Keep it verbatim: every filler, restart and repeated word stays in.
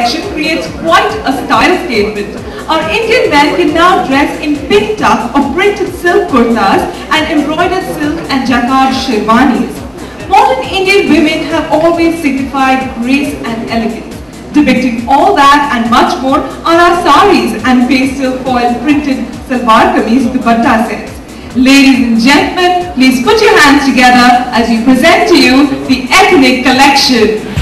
collection creates quite a style statement. Our Indian men can now dress in pink tucks or printed silk kurtas and embroidered silk and jacquard sherwanis. Modern Indian women have always signified grace and elegance. Depicting all that and much more are our saris and pastel foil printed salwar kameez dupatta sets. Ladies and gentlemen, please put your hands together as we present to you the ethnic collection.